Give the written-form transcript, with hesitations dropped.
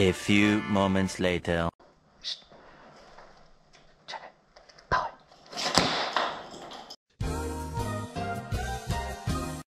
A few moments later.